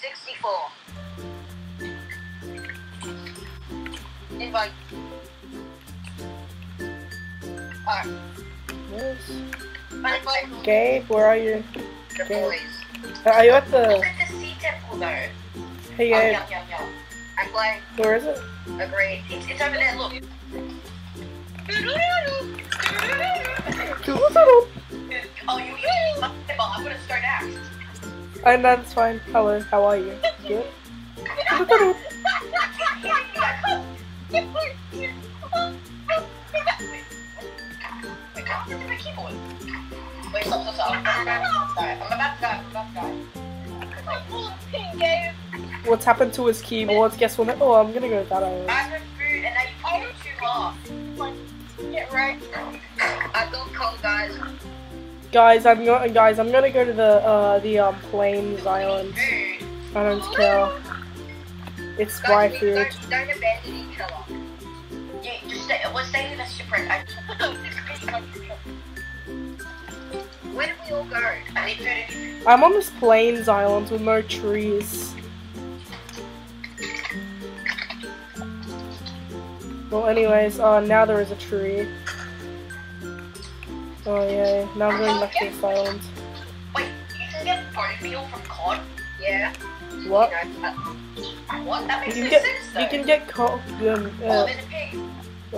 64. Invite. R. Yes. Invite. Gabe, where are you? The boys. Are you at the... I'm at the sea temple though. Hey, Gabe. Oh, yeah, yeah. I'm playing. Where is it? Agreed. It's over there, look. Oh, you I'm gonna start axe. And that's fine. Hello, how are you? Good? Wait, how did my keyboard? Wait, stop. I'm about to die. What's happened to his keyboard? Guess what? Oh, I'm gonna go that way. I have food and I eat too long. Get right. I got cold, guys. Guys, I'm gonna go to the Plains Island. I don't care. It's my food. Don't abandon each other. Yeah, just stay. We're staying in a shipwreck. Where do we all go? I need food. I'm on this Plains Island with no trees. Well, anyways, now there is a tree. Oh yeah, now I'm going back to the island. Wait, you can get bone meal from cod? Yeah. What? What? That makes no sense though. You can get cod. Well,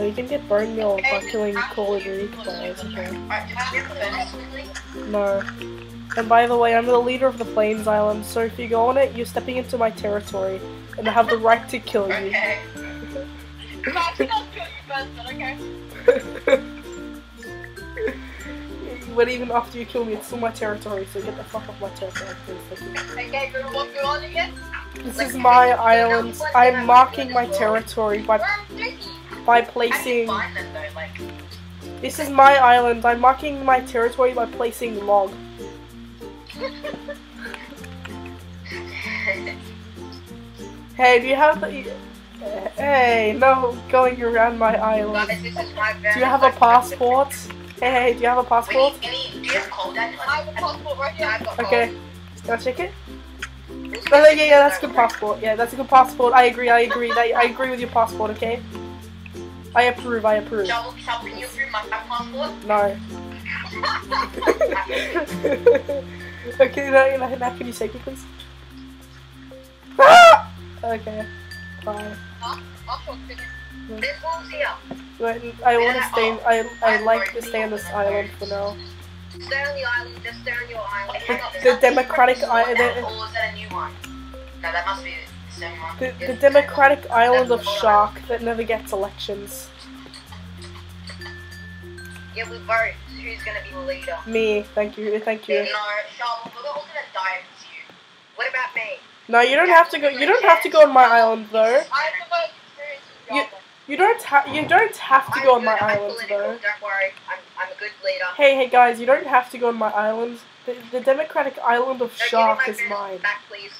you can get bone meal by killing Call of Duty players. No. And by the way, I'm the leader of the Plains Island, so if you go on it, you're stepping into my territory, and I have the right to kill you. Okay. I'll kill you first, but okay. But even after you kill me, it's still my territory, so get the fuck off my territory, please. Okay, but what go on again? This is my island. I'm marking my territory by placing... This is my island. I'm marking my territory by placing log. Hey, do you have the... Hey, no going around my island. Do you have a passport? Hey, do you have a passport? Do you have cold? I have a passport right here. Okay, can I check it? No, yeah, that's a good passport. Yeah, that's a good passport. I agree. I agree with your passport, okay? I approve. Double, can you approve my passport? No. Okay, now can you take it, please? Okay, bye. This one's here. I want to stay. I like to stay on this island for now. Stay on the island. Just stay on your island. The Democratic Island. Or is that a new one? No, that must be the same one. The Democratic Island of Shark that never gets elections. Yeah, we vote. Who's gonna be the leader? Me. Thank you. No, Shark. We're all gonna die if it's you. What about me? No, you don't have to go. You don't have to go on my island though. You don't have to go on my island, though. Don't worry, I'm a good leader. Hey guys, you don't have to go on my island. The Democratic Island of Shark is mine. Back, please.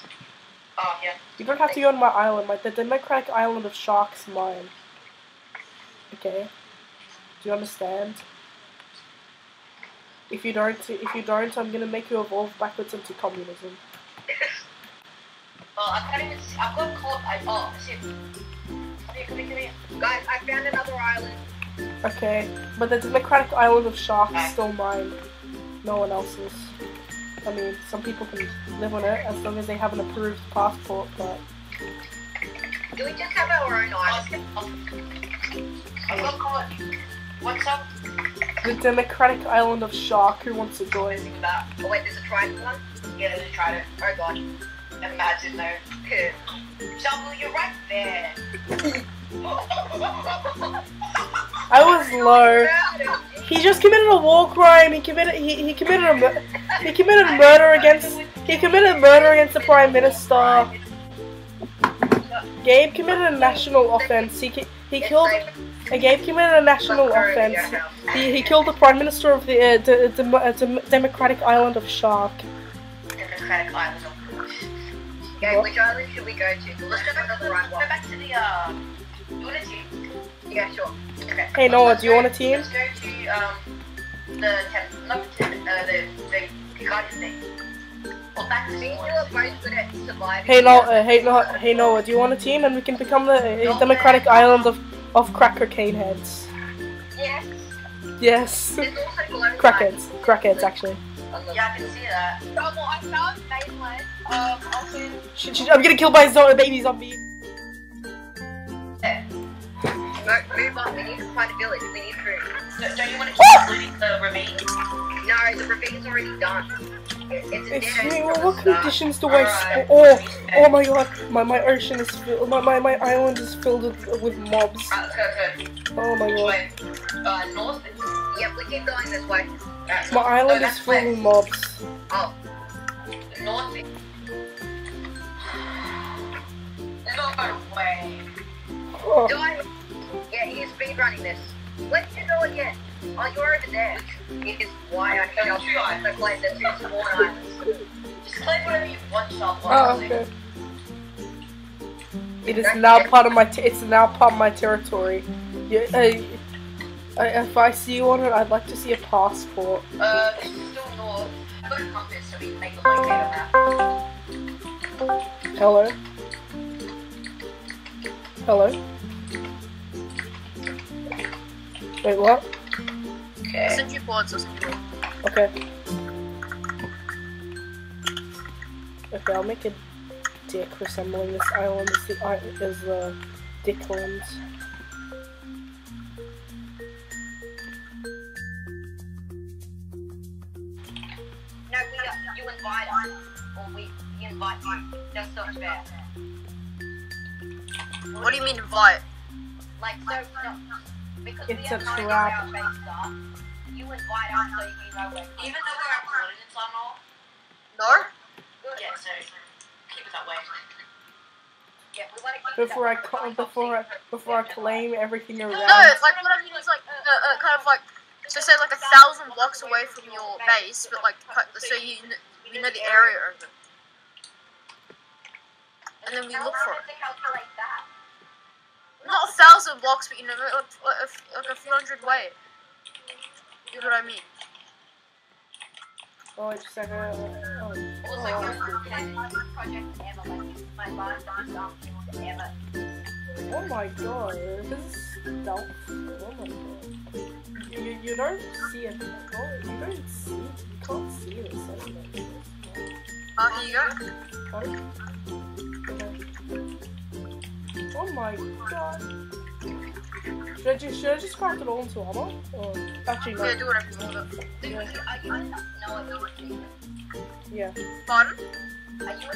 Oh, yeah. You don't have to go on my island. Like, the Democratic Island of Shark's mine. Okay. Do you understand? If you don't, I'm gonna make you evolve backwards into communism. Well, I can't even see. I've got caught. Oh, shit. Come here. Guys, I found another island. Okay, but the Democratic Island of Shark is still mine. No one else's. I mean, some people can live on it as long as they have an approved passport, but... Do we just have our own island? What's up? The Democratic Island of Shark, who wants to join? Oh wait, there's a trident one? Yeah, there's a trident. Oh god. Imagine though. Shovel, you're right there. I was low. He just committed a war crime. He committed murder against. He committed murder against the Prime Minister. Gabe committed a national offense. He killed the Prime Minister of the Democratic Island of Shark. Democratic Island of. Okay, which island should we go to? Let's go back to the right one. Go back to the, do you want a team? Yeah, sure. Okay. Hey Noah, do you want a team? Let's go to, the garden thing. Or Hey Noah, do you want a team and we can become the democratic island of cracker cane heads? Yes. Yes. Crackheads, actually. Yeah, I can see that. Well, I found nice one. I'm getting killed by a baby zombie. Okay. Move on. We need to find a village. We need food. So, don't you want to keep looting the remains? No, the remains already done. What conditions do I? Oh my god! My ocean is filled. My island is filled with mobs. Oh my god. North. Yep, we keep going this way. My island is full of mobs. Oh. North. No way. Oh. Yeah, he's speedrunning this. Let's go again. Oh, you're over there. It is why I can't play the two small islands. Just play whatever you want, okay. It is now part of my. It's now part of my territory. Yeah. If I see one, I'd like to see a passport. This is still north. Put a compass so we can make a locator map. Hello. Hello. Wait, what? Okay. I'll send you boards or something. Okay. Okay, I'll make a dick resembling this island. Is the Dickland. No, you invite us, or we invite you. That's not fair. What do you mean invite? Like, because it's a trap. You invite us so you know where. Even though we're at coordinates on all. No? Yeah, so keep it that way. Yeah, we want to keep before I claim everything around. No, like what I mean is like kind of like so say like 1,000 blocks away from your base, but like so you know the area of it. And then we look for it. Not 1,000 blocks, but you know, like a few hundred way. You know what I mean? Oh, it's just like a... Also, my project ever, like, my last song ever. Oh my god, this is dope. Oh my god. You don't see it. You can't see it. Here you go. Oh my god. Should I just craft it all into armor? Or actually no. Yeah, do whatever you want. Yeah. Pardon? Are you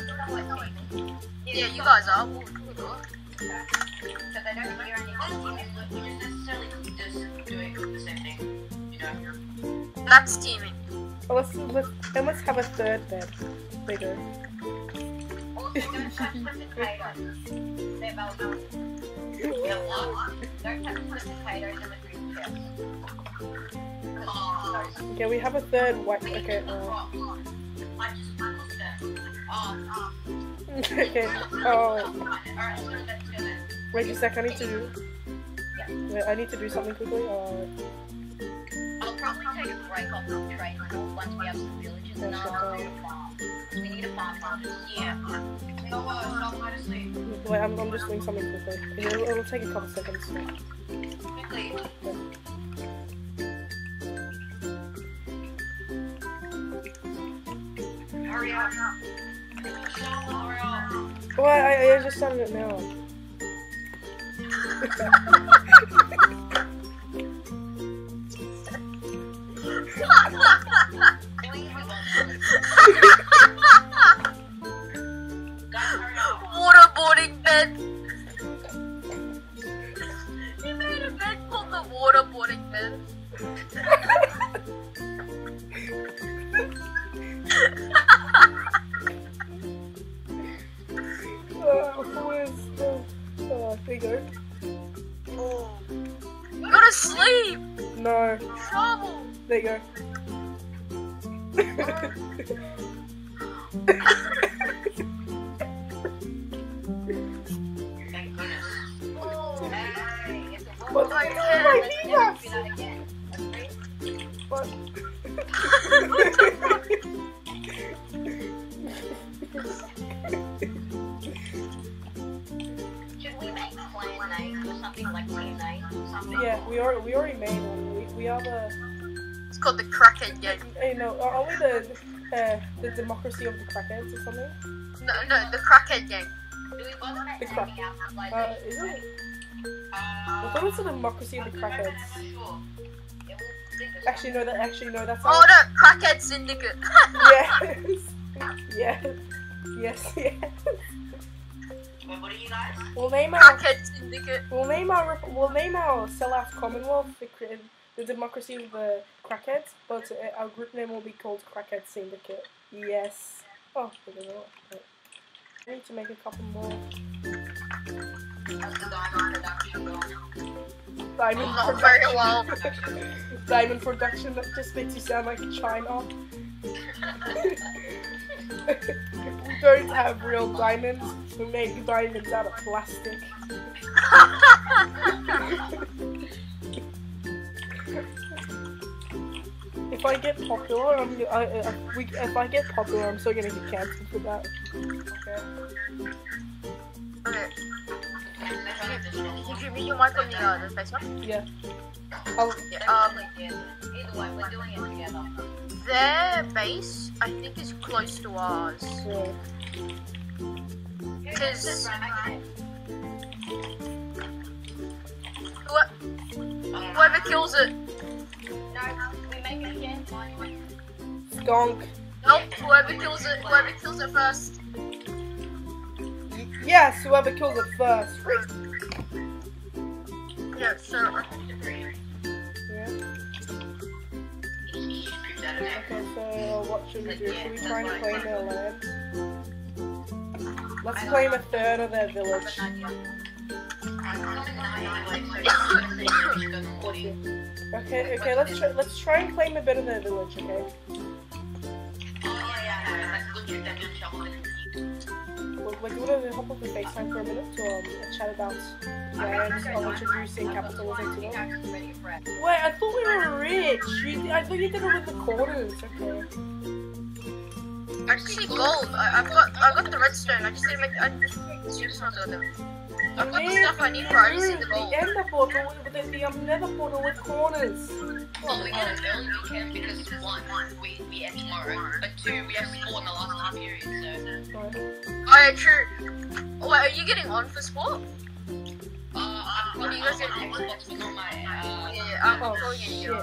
doing yeah, you guys are. Yeah. So they don't hear anything. You're necessarily just doing the same thing. You know. That's teaming. Well, let's have a third bed. Bigger. Okay, we have a third white. Okay. Okay. Oh. Wait a sec. I need to do something quickly. I'll probably take a break off the train once we have some villages and I'll do a farm. We need a farm farmers. Yeah. No, wait, I'm just doing something quickly. It'll take a couple seconds. Quickly. Okay. Hurry up. Well, I just started it now. Waterboarding bed. You made a bed called the waterboarding bed. Oh, there you go. Oh. You gotta sleep. No. Trouble. There you go. Thank goodness. Oh, hey, it's a what? What the fuck? Should we make plan night or something like plan night? Yeah, we already made one. We have a. It's called the Crackhead Game. Hey, no, are we the democracy of the crackheads or something? No, the Crackhead Game. Do we both make the crackheads? Is it? I thought it was the democracy of the crackheads. Actually no, that's. Oh no, Crackhead Syndicate. Yes. What are you guys? We'll name our sellout Commonwealth the democracy of the crackheads, but our group name will be called Crackhead Syndicate. Yes. Oh, we need to make a couple more. Diamond production. Very well. Diamond production. That just makes you sound like China. We don't have real diamonds. We make diamonds out of plastic. If I get popular, I'm still gonna get cancelled for that. Okay. Did you read your mic on the Facebook? Yeah. Either way, we're doing it together. Their base, I think, is close to ours. Yeah. Cause whoever kills it. No, we make it again. Skunk. Nope. Whoever kills it first. Yes, whoever kills it first. Yeah, sure. Okay, so what should we do? Should we try and claim their land? Let's claim a third of their village. Okay, let's try and claim a bit of their village, okay? We're gonna hop off the FaceTime for a minute to chat about lands, how much reducing capitalism to them. Wait, I thought we were rich! I thought you did it with the quarters, okay. Actually, gold! I've got the redstone, I just need to make I've got the stuff I need for it, I just need the gold. The ender portal, the nether portal with corners! Well, we get a build, we can, because one, we end tomorrow, but two, we have sport in the last half period, so... Oh, yeah, true. Oh, wait, are you getting on for sport? What do you guys get on Xbox, but not my... Yeah, I'm probably getting you.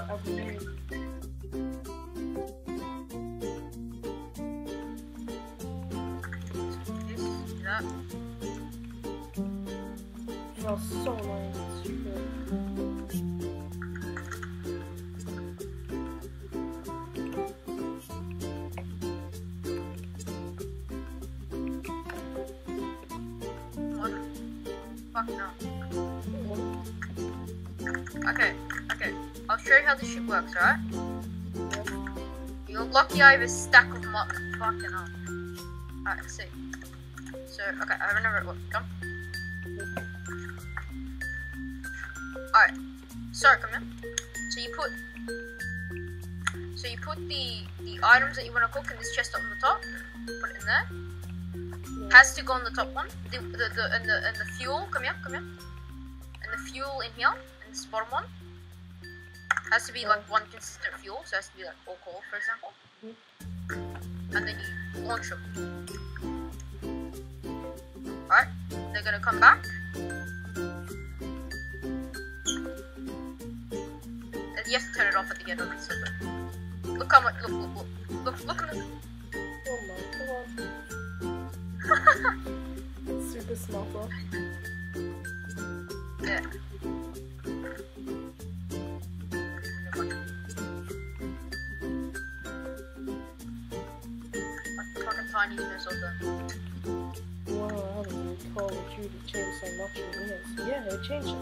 This, that... You're so lame. Okay. I'll show you how this shit works, right? You're lucky I have a stack of muck. Fucking hell. Alright, let's see. So, okay, I remember what. Come. Alright. Sorry, come in. So you put the items that you want to cook in this chest up on the top. Put it in there. Has to go on the top one. The fuel. Come here. And the fuel in here. This bottom one has to be like one consistent fuel, so it has to be like all coal, for example. Mm-hmm. And then you launch them. Alright, they're gonna come back. And you have to turn it off at the end of the server. Look how much. Look at this. Oh my god. It's super small, bro. Yeah. Wow, I haven't even Call of Duty changed so much from it. Yeah, it changed.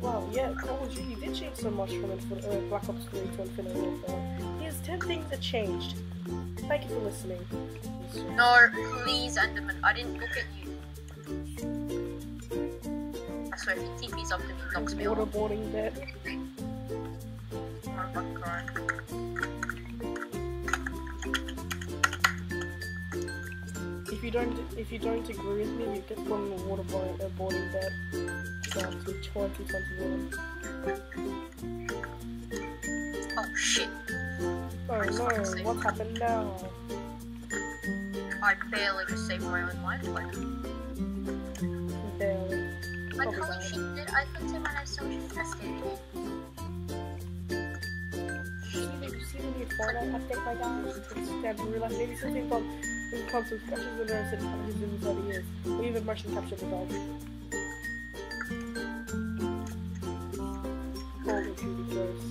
Wow, yeah, Call of Duty did change so much from Black Ops 3 to Infinite Warfare. Here's 10 things that changed. Thank you for listening. No, please, Enderman, I didn't look at you. I swear, if he TP's up to me, he knocks me off. Waterboarding there. I'm not crying. If you if you don't agree with me, you get put in a water boarding bed. So I have to try to keep something. Oh shit! Oh no! What happened now? I barely just saved my own life. Barely. Like holy shit! Dude, I could save my life so update my guys, and realize maybe something from in console captures the nerves and captures in 30 years, or even motion capture the dog. Call the TV Ghost.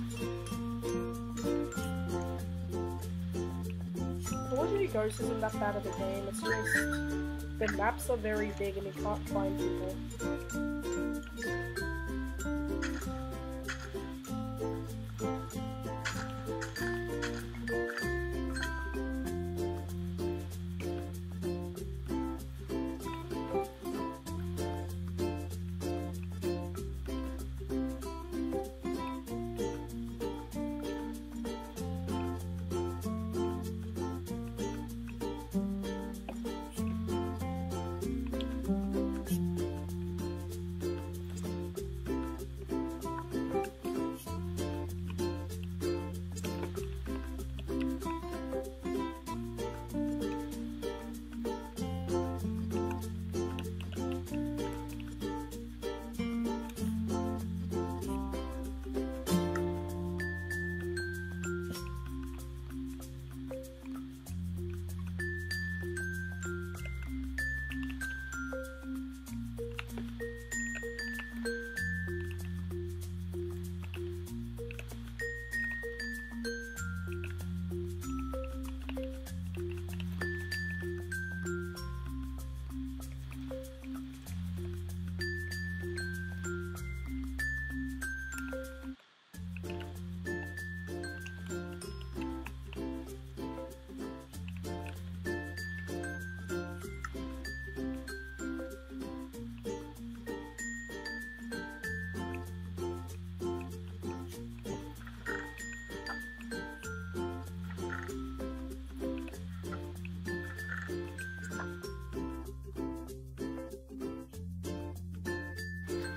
Unfortunately, Ghost isn't that bad of a game, it's just the maps are very big and you can't find people.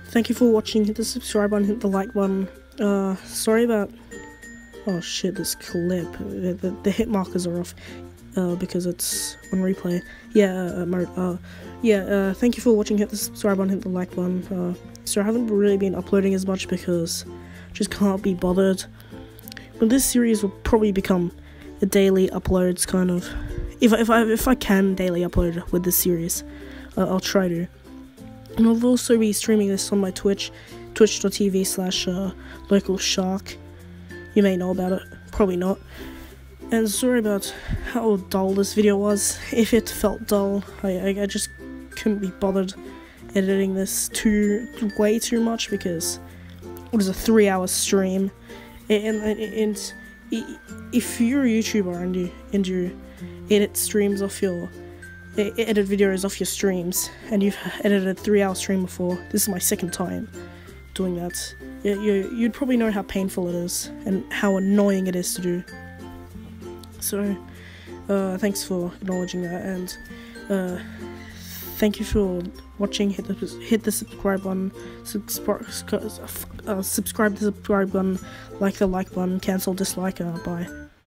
Thank you for watching, hit the subscribe button, hit the like button. Sorry about, oh shit, this clip, the hit markers are off, because it's on replay, thank you for watching, hit the subscribe button, hit the like button. So I haven't really been uploading as much because I just can't be bothered, but this series will probably become a daily uploads kind of, if I can daily upload with this series, I'll try to. And I'll also be streaming this on my Twitch, twitch.tv/localshark. You may know about it, probably not. And sorry about how dull this video was. If it felt dull, I just couldn't be bothered editing this way too much because it was a 3-hour stream. And if you're a YouTuber and you edit streams off your edit videos off your streams, and you've edited a 3-hour stream before, this is my second time doing that, you'd probably know how painful it is, and how annoying it is to do. So, thanks for acknowledging that, and thank you for watching, hit the subscribe button, subscribe to the subscribe button, like the like button, cancel dislike, bye.